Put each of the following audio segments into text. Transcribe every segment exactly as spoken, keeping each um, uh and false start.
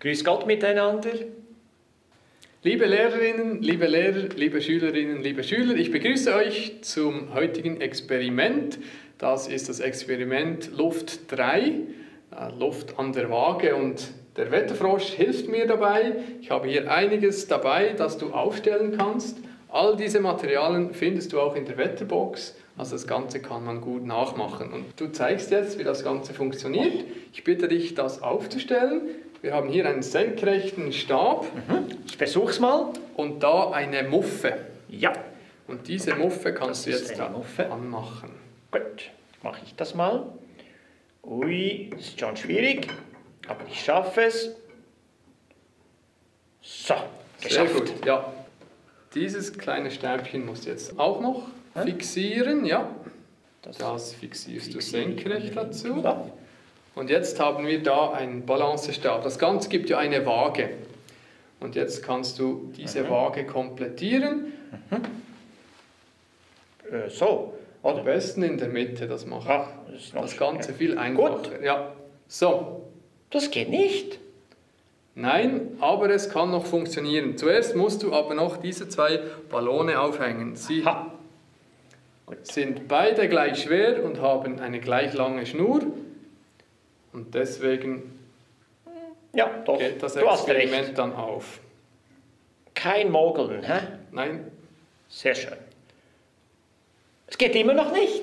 Grüß Gott miteinander. Liebe Lehrerinnen, liebe Lehrer, liebe Schülerinnen, liebe Schüler, ich begrüße euch zum heutigen Experiment. Das ist das Experiment Luft drei, Luft an der Waage, und der Wetterfrosch hilft mir dabei. Ich habe hier einiges dabei, das du aufstellen kannst. All diese Materialien findest du auch in der Wetterbox. Also das Ganze kann man gut nachmachen. Und du zeigst jetzt, wie das Ganze funktioniert. Ich bitte dich, das aufzustellen. Wir haben hier einen senkrechten Stab. Mhm. Ich versuch's mal. Und da eine Muffe. Ja. Und diese Muffe kannst du jetzt da anmachen. Gut, mache ich das mal. Ui, das ist schon schwierig. Aber ich schaffe es. So, geschafft. Sehr gut, ja. Dieses kleine Stäbchen musst du jetzt auch noch fixieren, ja. Das, das fixierst du senkrecht dazu. Und jetzt haben wir da einen Balancestab. Das Ganze gibt ja eine Waage. Und jetzt kannst du diese mhm. Waage komplettieren. Mhm. Äh, so, oder? Am besten in der Mitte, das macht Ach, das, ist das Ganze viel einfacher. Gut. Ja. So. Das geht nicht. Nein, aber es kann noch funktionieren. Zuerst musst du aber noch diese zwei Ballone aufhängen. Sie Aha. sind beide gleich schwer und haben eine gleich lange Schnur. Und deswegen ja, doch. geht das Experiment dann auf. Kein Mogeln, hä? Nein. Sehr schön. Es geht immer noch nicht.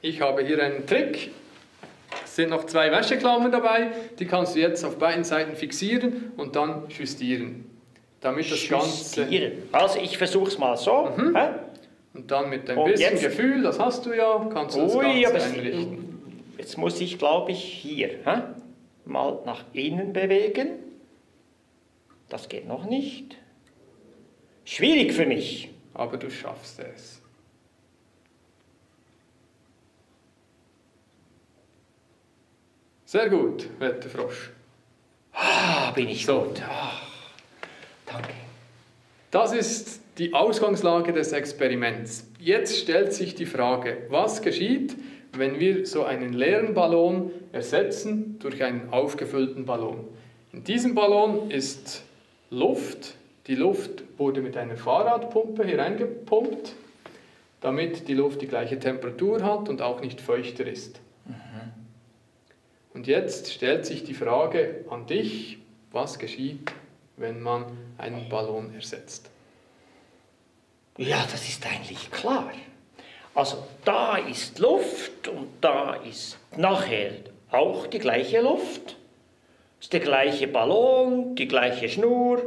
Ich habe hier einen Trick. Es sind noch zwei Wäscheklammern dabei. Die kannst du jetzt auf beiden Seiten fixieren und dann justieren. Damit das Ganze... Also ich versuche es mal so. Mhm. Hä? Und dann mit ein und bisschen jetzt? Gefühl, das hast du ja, kannst du das Ui, Ganze einrichten. Jetzt muss ich, glaube ich, hier hä? mal nach innen bewegen. Das geht noch nicht. Schwierig für mich. Aber du schaffst es. Sehr gut, Wetterfrosch. Ah, bin ich so gut. Ach, danke. Das ist die Ausgangslage des Experiments. Jetzt stellt sich die Frage, was geschieht, wenn wir so einen leeren Ballon ersetzen durch einen aufgefüllten Ballon. In diesem Ballon ist Luft. Die Luft wurde mit einer Fahrradpumpe hier reingepumpt, damit die Luft die gleiche Temperatur hat und auch nicht feuchter ist. Mhm. Und jetzt stellt sich die Frage an dich, was geschieht, wenn man einen Ballon ersetzt? Ja, das ist eigentlich klar. Also da ist Luft und da ist nachher auch die gleiche Luft. Das ist der gleiche Ballon, die gleiche Schnur.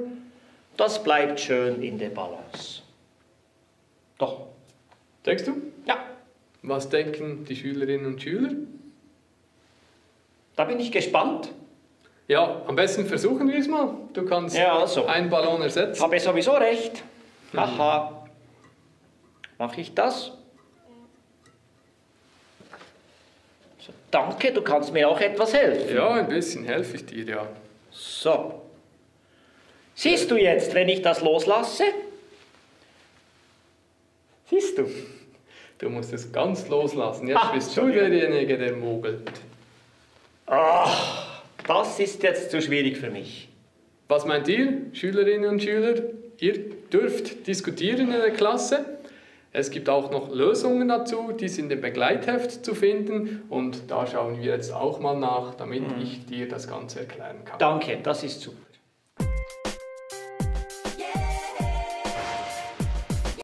Das bleibt schön in der Balance. Doch. Denkst du? Ja. Was denken die Schülerinnen und Schüler? Da bin ich gespannt. Ja, am besten versuchen wir es mal. Du kannst ja, also, einen Ballon ersetzen. Habe ich sowieso recht. Aha. Mhm. Mache ich das? So, danke, du kannst mir auch etwas helfen. Ja, ein bisschen helfe ich dir, ja. So. Siehst du jetzt, wenn ich das loslasse? Siehst du? Du musst es ganz loslassen. Jetzt ah, bist du derjenige, der mogelt. Ach, das ist jetzt zu schwierig für mich. Was meint ihr, Schülerinnen und Schüler? Ihr dürft diskutieren in der Klasse. Es gibt auch noch Lösungen dazu, die sind im Begleitheft zu finden. Und da schauen wir jetzt auch mal nach, damit ich dir das Ganze erklären kann. Danke, das ist super.